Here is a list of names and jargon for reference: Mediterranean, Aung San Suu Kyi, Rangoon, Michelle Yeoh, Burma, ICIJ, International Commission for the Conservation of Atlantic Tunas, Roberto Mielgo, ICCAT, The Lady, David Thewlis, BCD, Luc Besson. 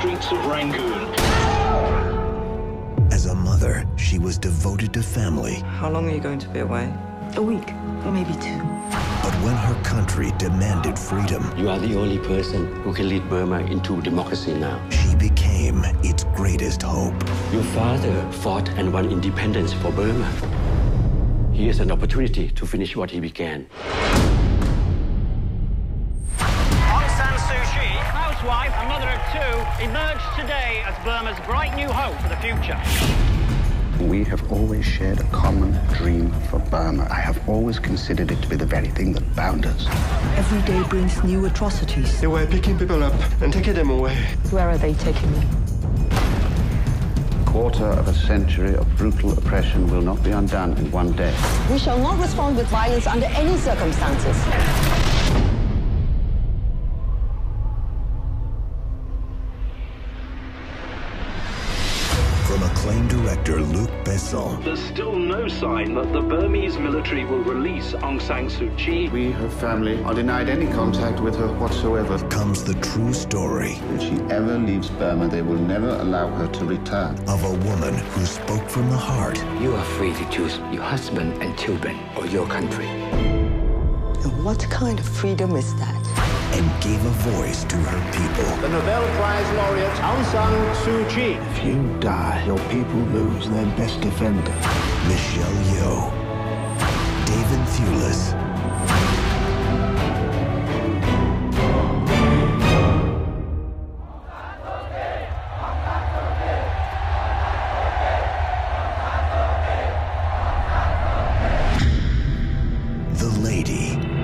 streets of Rangoon. As a mother, she was devoted to family. How long are you going to be away? A week, or maybe two. But when her country demanded freedom... You are the only person who can lead Burma into democracy now. She became its greatest hope. Your father fought and won independence for Burma. Here's an opportunity to finish what he began. Aung San Suu Kyi, housewife and mother of two, emerged today as Burma's bright new hope for the future. We have always shared a common dream for Burma. I have always considered it to be the very thing that bound us. Every day brings new atrocities. They were picking people up and taking them away. Where are they taking me? A quarter of a century of brutal oppression will not be undone in one day. We shall not respond with violence under any circumstances. Acclaimed director Luc Besson. There's still no sign that the Burmese military will release Aung San Suu Kyi. We, her family, are denied any contact with her whatsoever. Comes the true story. If she ever leaves Burma, they will never allow her to return. Of a woman who spoke from the heart. You are free to choose your husband and children or your country. What kind of freedom is that? And gave a voice to her people. The Nobel Prize laureate Aung San Suu Kyi. If you die, your people lose their best defender. Michelle Yeoh, David Thewlis. The Lady.